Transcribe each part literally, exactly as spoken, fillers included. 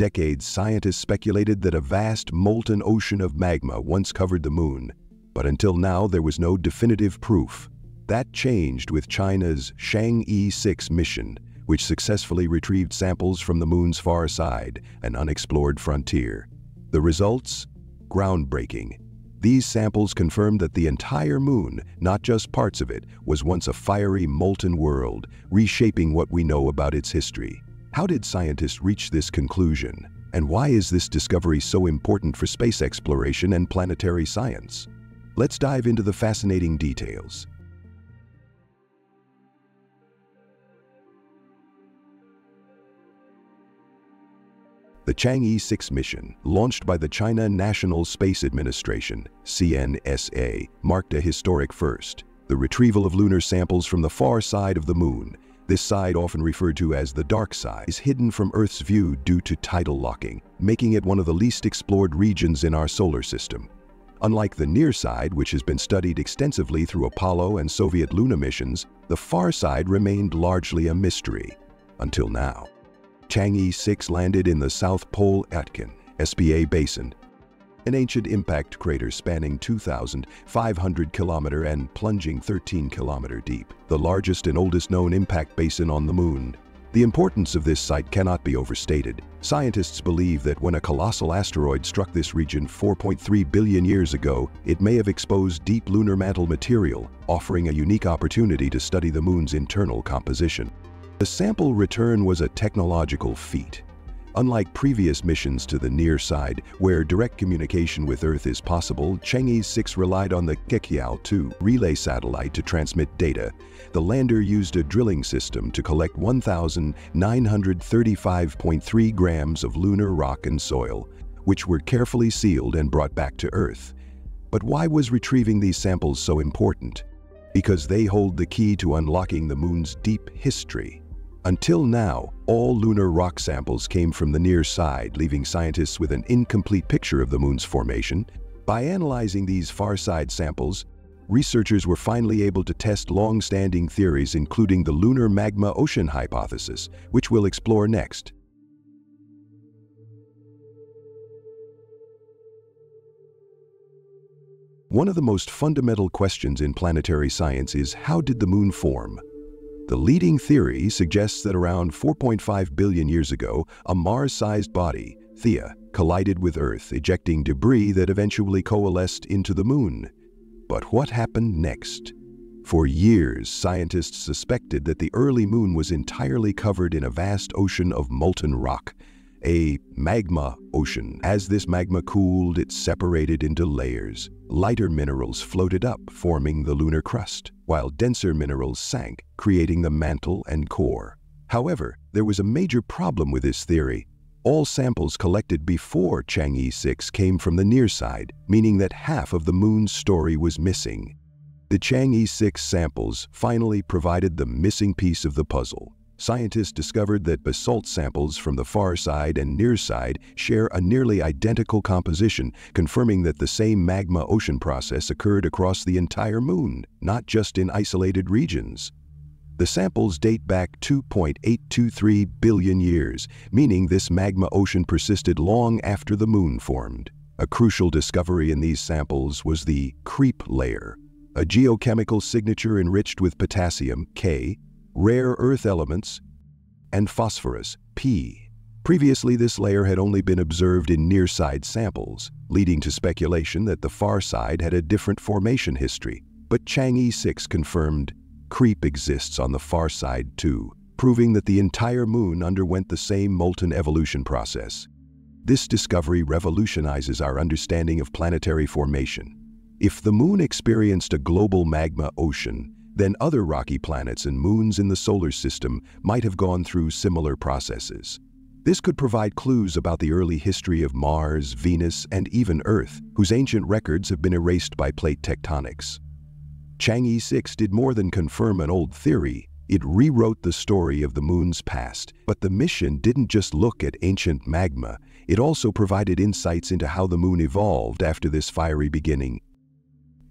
decades, scientists speculated that a vast molten ocean of magma once covered the moon, but until now there was no definitive proof. That changed with China's Chang'e six mission, which successfully retrieved samples from the moon's far side, an unexplored frontier. The results? Groundbreaking. These samples confirmed that the entire moon, not just parts of it, was once a fiery, molten world, reshaping what we know about its history. How did scientists reach this conclusion? And why is this discovery so important for space exploration and planetary science? Let's dive into the fascinating details. The Chang'e six mission, launched by the China National Space Administration, C N S A, marked a historic first: the retrieval of lunar samples from the far side of the moon. This side, often referred to as the dark side, is hidden from Earth's view due to tidal locking, making it one of the least explored regions in our solar system. Unlike the near side, which has been studied extensively through Apollo and Soviet lunar missions, the far side remained largely a mystery, until now. Chang'e six landed in the South Pole-Aitken (S P A) basin, an ancient impact crater spanning two thousand five hundred kilometers and plunging thirteen kilometers deep, the largest and oldest known impact basin on the moon. The importance of this site cannot be overstated. Scientists believe that when a colossal asteroid struck this region four point three billion years ago, it may have exposed deep lunar mantle material, offering a unique opportunity to study the moon's internal composition. The sample return was a technological feat. Unlike previous missions to the near side, where direct communication with Earth is possible, Chang'e six relied on the Queqiao two relay satellite to transmit data. The lander used a drilling system to collect one thousand nine hundred thirty-five point three grams of lunar rock and soil, which were carefully sealed and brought back to Earth. But why was retrieving these samples so important? Because they hold the key to unlocking the moon's deep history. Until now, all lunar rock samples came from the near side, leaving scientists with an incomplete picture of the moon's formation. By analyzing these far side samples, researchers were finally able to test long-standing theories, including the lunar magma ocean hypothesis, which we'll explore next. One of the most fundamental questions in planetary science is, how did the moon form? The leading theory suggests that around four point five billion years ago, a Mars-sized body, Theia, collided with Earth, ejecting debris that eventually coalesced into the moon. But what happened next? For years, scientists suspected that the early moon was entirely covered in a vast ocean of molten rock, a magma ocean. As this magma cooled, it separated into layers. Lighter minerals floated up, forming the lunar crust, while denser minerals sank, creating the mantle and core. However, there was a major problem with this theory. All samples collected before Chang'e six came from the near side, meaning that half of the moon's story was missing. The Chang'e six samples finally provided the missing piece of the puzzle. Scientists discovered that basalt samples from the far side and near side share a nearly identical composition, confirming that the same magma ocean process occurred across the entire moon, not just in isolated regions. The samples date back two point eight two three billion years, meaning this magma ocean persisted long after the moon formed. A crucial discovery in these samples was the creep layer, a geochemical signature enriched with potassium, K, rare earth elements, and phosphorus, P. Previously, this layer had only been observed in near-side samples, leading to speculation that the far side had a different formation history. But Chang'e six confirmed creep exists on the far side too, proving that the entire moon underwent the same molten evolution process. This discovery revolutionizes our understanding of planetary formation. If the moon experienced a global magma ocean, then other rocky planets and moons in the solar system might have gone through similar processes. This could provide clues about the early history of Mars, Venus, and even Earth, whose ancient records have been erased by plate tectonics. Chang'e six did more than confirm an old theory. It rewrote the story of the moon's past. But the mission didn't just look at ancient magma. It also provided insights into how the moon evolved after this fiery beginning,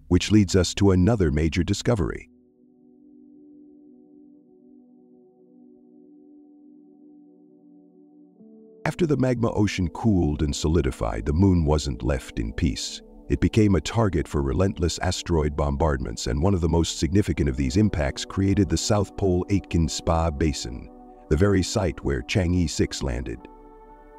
which leads us to another major discovery. After the magma ocean cooled and solidified, the moon wasn't left in peace. It became a target for relentless asteroid bombardments, and one of the most significant of these impacts created the South Pole-Aitken Spa Basin, the very site where Chang'e six landed.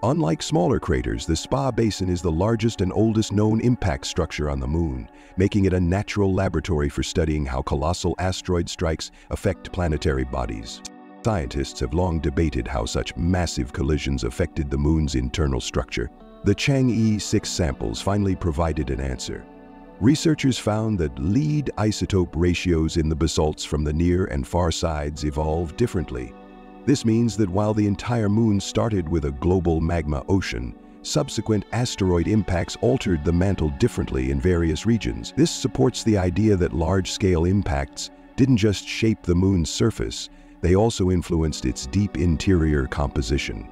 Unlike smaller craters, the Spa Basin is the largest and oldest known impact structure on the moon, making it a natural laboratory for studying how colossal asteroid strikes affect planetary bodies. Scientists have long debated how such massive collisions affected the moon's internal structure. The Chang'e six samples finally provided an answer. Researchers found that lead isotope ratios in the basalts from the near and far sides evolved differently. This means that while the entire moon started with a global magma ocean, subsequent asteroid impacts altered the mantle differently in various regions. This supports the idea that large-scale impacts didn't just shape the moon's surface, they also influenced its deep interior composition.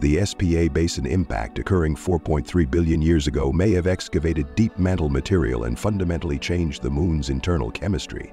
The Spa Basin impact, occurring four point three billion years ago, may have excavated deep mantle material and fundamentally changed the moon's internal chemistry.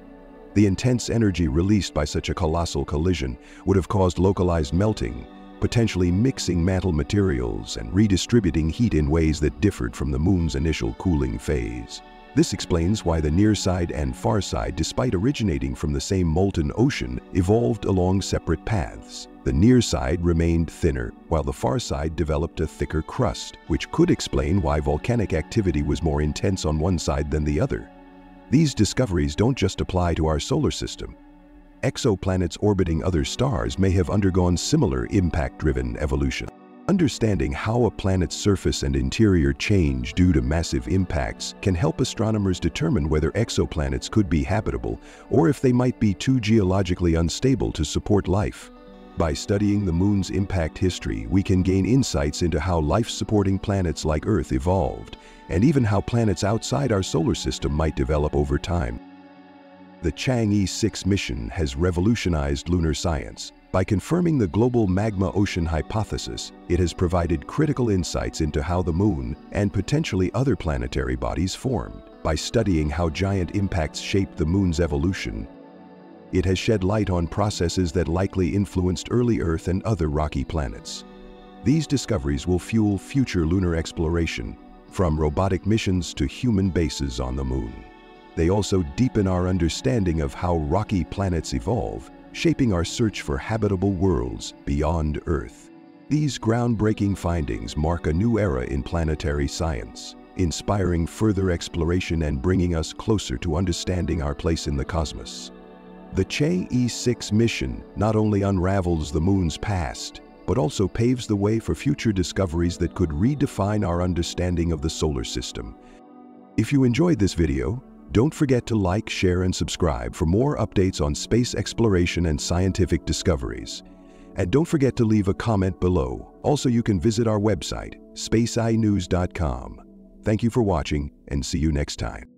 The intense energy released by such a colossal collision would have caused localized melting, potentially mixing mantle materials and redistributing heat in ways that differed from the moon's initial cooling phase. This explains why the near side and far side, despite originating from the same molten ocean, evolved along separate paths. The near side remained thinner, while the far side developed a thicker crust, which could explain why volcanic activity was more intense on one side than the other. These discoveries don't just apply to our solar system. Exoplanets orbiting other stars may have undergone similar impact-driven evolution. Understanding how a planet's surface and interior change due to massive impacts can help astronomers determine whether exoplanets could be habitable or if they might be too geologically unstable to support life. By studying the moon's impact history, we can gain insights into how life-supporting planets like Earth evolved, and even how planets outside our solar system might develop over time. The Chang'e six mission has revolutionized lunar science. By confirming the global magma ocean hypothesis, it has provided critical insights into how the moon and potentially other planetary bodies formed. By studying how giant impacts shaped the moon's evolution, it has shed light on processes that likely influenced early Earth and other rocky planets. These discoveries will fuel future lunar exploration, from robotic missions to human bases on the moon. They also deepen our understanding of how rocky planets evolve, shaping our search for habitable worlds beyond Earth. These groundbreaking findings mark a new era in planetary science, inspiring further exploration and bringing us closer to understanding our place in the cosmos. The Chang'e six mission not only unravels the moon's past, but also paves the way for future discoveries that could redefine our understanding of the solar system. If you enjoyed this video, don't forget to like, share, and subscribe for more updates on space exploration and scientific discoveries. And don't forget to leave a comment below. Also, you can visit our website, Space Eye News dot com. Thank you for watching, and see you next time.